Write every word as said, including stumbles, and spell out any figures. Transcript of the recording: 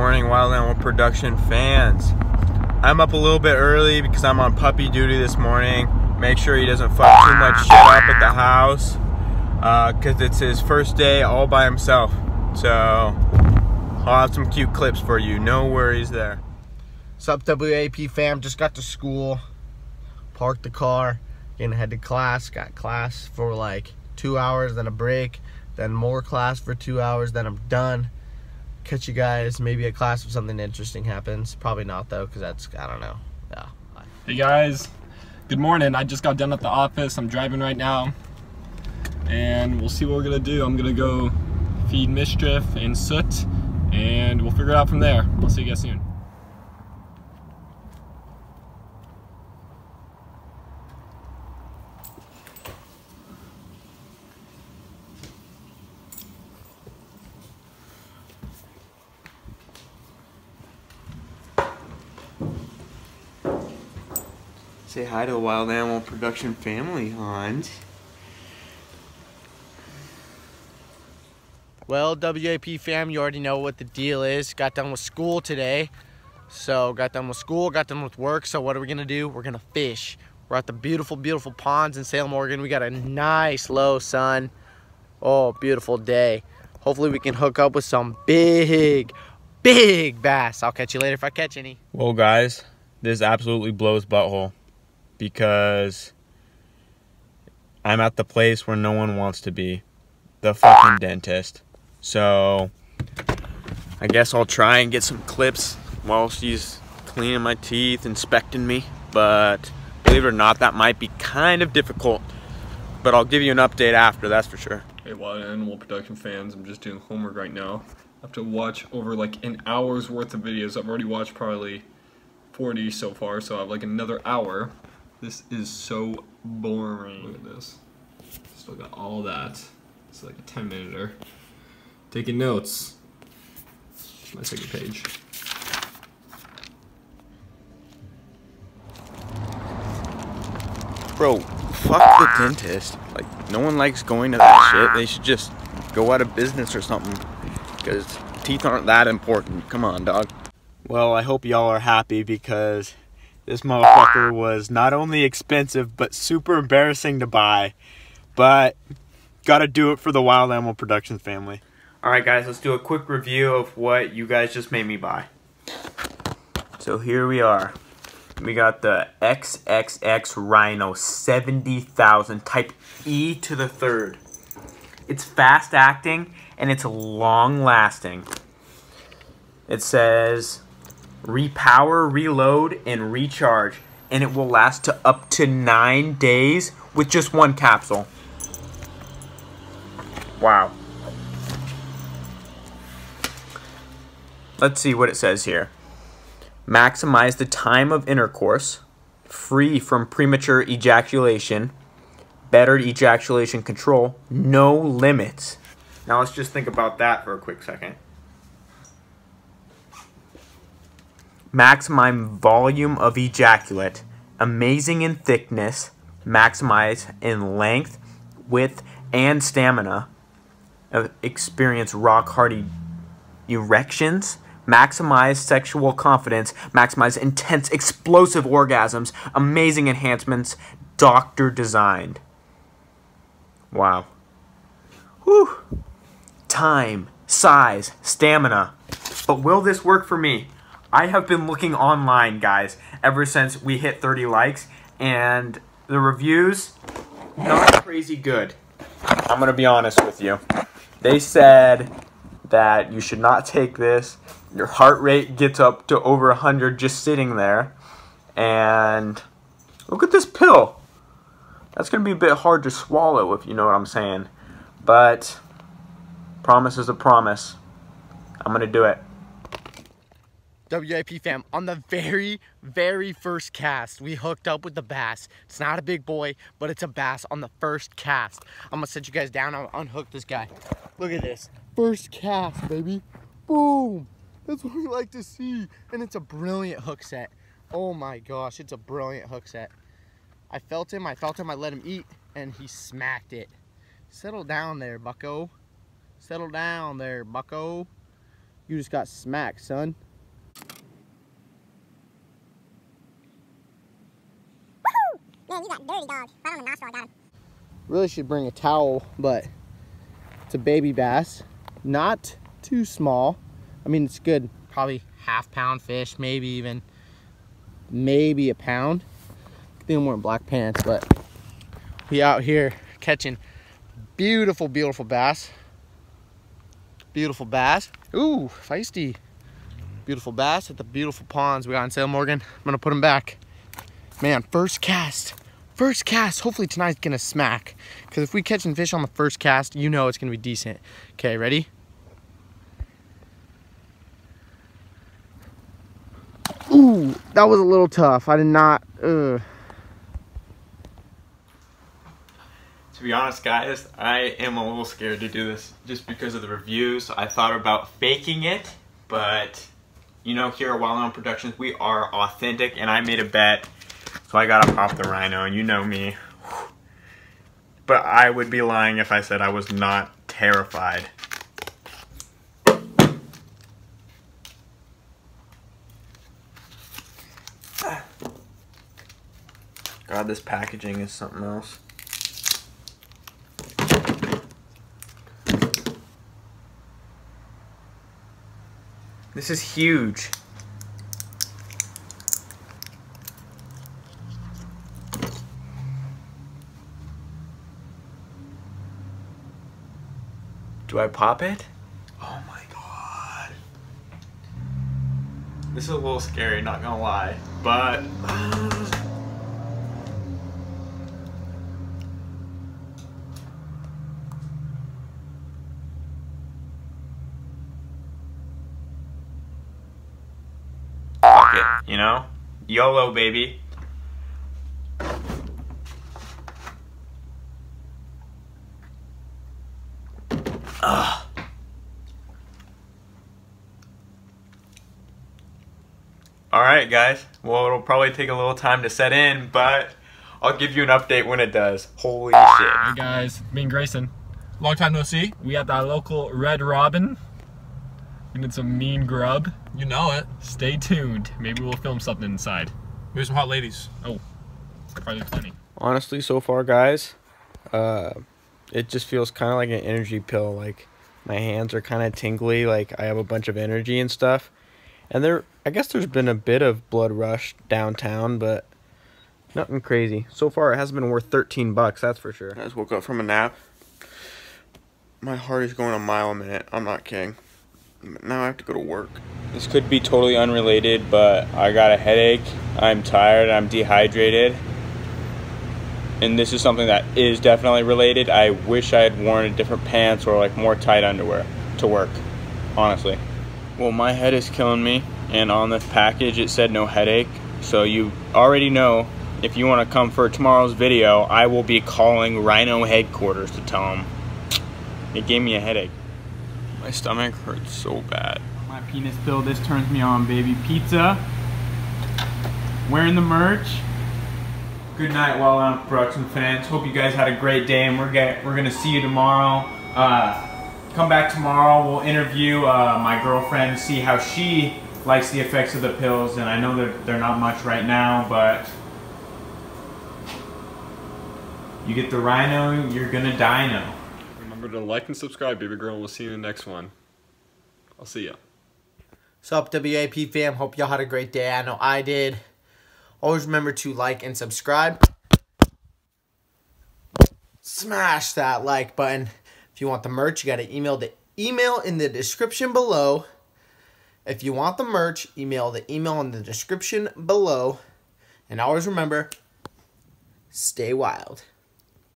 morning, Wild Animal Production fans. I'm up a little bit early because I'm on puppy duty this morning. Make sure he doesn't fuck too much shit up at the house, uh, cause it's his first day all by himself. So I'll have some cute clips for you. No worries there. Sup W A P fam, just got to school, parked the car, and head to class. Got class for like two hours, then a break, then more class for two hours, then I'm done. Catch you guys maybe at class if something interesting happens. Probably not though, cause that's, I don't know. Yeah. Bye. Hey guys. Good morning, I just got done at the office. I'm driving right now, and we'll see what we're gonna do. I'm gonna go feed Mischief and Soot, and we'll figure it out from there. I'll see you guys soon. Say hi to a Wild Animal Production family, Hans. Well, W A P fam, you already know what the deal is. Got done with school today. So, got done with school, got done with work. So, what are we gonna do? We're gonna fish. We're at the beautiful, beautiful ponds in Salem, Oregon. We got a nice low sun. Oh, beautiful day. Hopefully, we can hook up with some big, big bass. I'll catch you later if I catch any. Well, guys, this absolutely blows butthole, because I'm at the place where no one wants to be, the fucking dentist. So I guess I'll try and get some clips while she's cleaning my teeth, inspecting me, but believe it or not, that might be kind of difficult, but I'll give you an update after, that's for sure. Hey Wild Animal Production fans, I'm just doing homework right now. I have to watch over like an hour's worth of videos. I've already watched probably forty so far, so I have like another hour. This is so boring. Look at this. Still got all that. It's like a ten-minuter. Taking notes. My second page. Bro, fuck the dentist. Like, no one likes going to that shit. They should just go out of business or something, because teeth aren't that important. Come on, dog. Well, I hope y'all are happy, because this motherfucker was not only expensive, but super embarrassing to buy. But gotta do it for the Wild Animal Production family. Alright guys, let's do a quick review of what you guys just made me buy. So here we are. We got the triple X Rhino seventy thousand Type E to the third. It's fast acting and it's long lasting. It says repower, reload, and recharge, and it will last to up to nine days with just one capsule. Wow. Let's see what it says here. Maximize the time of intercourse, free from premature ejaculation, better ejaculation control, no limits. Now let's just think about that for a quick second. Maximize volume of ejaculate, amazing in thickness, maximize in length, width, and stamina, experience rock hardy erections, maximize sexual confidence, maximize intense explosive orgasms, amazing enhancements, doctor designed. Wow. Whew. Time, size, stamina. But will this work for me? I have been looking online, guys, ever since we hit thirty likes, and the reviews, not crazy good. I'm going to be honest with you. They said that you should not take this. Your heart rate gets up to over one hundred just sitting there. And look at this pill. That's going to be a bit hard to swallow, if you know what I'm saying. But promise is a promise. I'm going to do it. W A P fam, on the very, very first cast, we hooked up with the bass. It's not a big boy, but it's a bass on the first cast. I'm gonna set you guys down, I'll unhook this guy. Look at this, first cast, baby. Boom, that's what we like to see. And it's a brilliant hook set. Oh my gosh, it's a brilliant hook set. I felt him, I felt him, I let him eat, and he smacked it. Settle down there, bucko. Settle down there, bucko. You just got smacked, son. Woohoo! Man, you got dirty dog. Right on the nostril, I got him. Really should bring a towel, but it's a baby bass. Not too small. I mean, it's good. Probably half pound fish, maybe even, maybe a pound. I think I'm wearing black pants, but we out here catching beautiful, beautiful bass. Beautiful bass. Ooh, feisty. Beautiful bass at the beautiful ponds we got in Salem, Oregon. I'm gonna put them back. Man, first cast. First cast. Hopefully tonight's gonna smack. Because if we catching fish on the first cast, you know it's gonna be decent. Okay, ready? Ooh, that was a little tough. I did not, ugh. To be honest, guys, I am a little scared to do this just because of the reviews. I thought about faking it, but you know, here at Wild Animal Productions, we are authentic, and I made a bet, so I gotta pop the rhino, and you know me. But I would be lying if I said I was not terrified. God, this packaging is something else. This is huge. Do I pop it? Oh my god. This is a little scary, not gonna lie, but you know? YOLO, baby. Ugh. All right, guys. Well, it'll probably take a little time to set in, but I'll give you an update when it does. Holy shit. Hey, guys. Me and Grayson. Long time no see. We at that local Red Robin. We need some mean grub. You know it. Stay tuned. Maybe we'll film something inside. Maybe some hot ladies. Oh, probably plenty. Honestly, so far, guys, uh, it just feels kind of like an energy pill. Like, my hands are kind of tingly. Like, I have a bunch of energy and stuff. And there, I guess there's been a bit of blood rush downtown, but nothing crazy. So far, it hasn't been worth thirteen bucks, that's for sure. I just woke up from a nap. My heart is going a mile a minute. I'm not kidding. Now I have to go to work. This could be totally unrelated, but I got a headache, I'm tired, I'm dehydrated. And this is something that is definitely related. I wish I had worn different pants or like more tight underwear to work, honestly. Well, my head is killing me, and on the package it said no headache. So you already know, if you want to come for tomorrow's video, I will be calling Rhino headquarters to tell them. It gave me a headache. My stomach hurts so bad. My penis pill, this turns me on, baby. Pizza. Wearing the merch. Good night, Wild Animal Productions fans. Hope you guys had a great day, and we're get, we're gonna see you tomorrow. Uh, come back tomorrow. We'll interview uh, my girlfriend, see how she likes the effects of the pills. And I know that they're not much right now, but you get the rhino, you're gonna dino. Remember to like and subscribe, baby girl, and we'll see you in the next one. I'll see ya. What's up, W A P fam? Hope y'all had a great day. I know I did. Always remember to like and subscribe. Smash that like button. If you want the merch, you got to email the email in the description below. If you want the merch, email the email in the description below. And always remember, stay wild.